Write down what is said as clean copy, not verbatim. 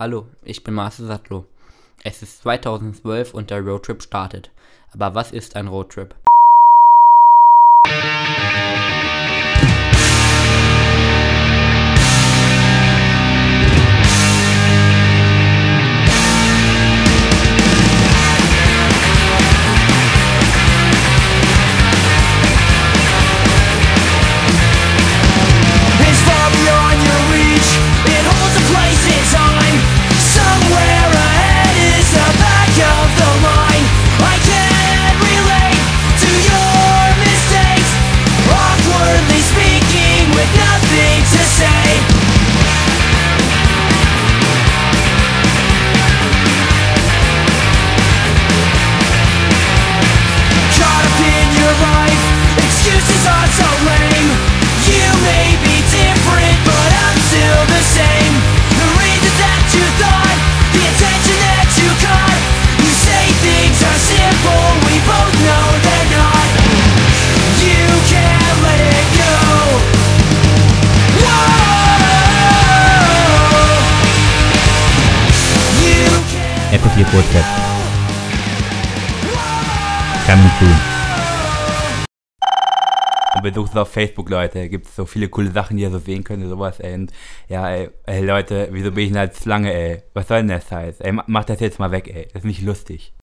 Hallo, ich bin Marcel Sattlow. Es ist 2012 und der Roadtrip startet. Aber was ist ein Roadtrip? Episode 4 Podcast. Coming soon. Und besucht es auf Facebook, Leute. Da gibt es so viele coole Sachen, die ihr so sehen könnt und sowas, ey. Und ja, ey, Leute, wieso bin ich denn als Schlange, ey? Was soll denn das heißt? Ey, mach das jetzt mal weg, ey. Das ist nicht lustig.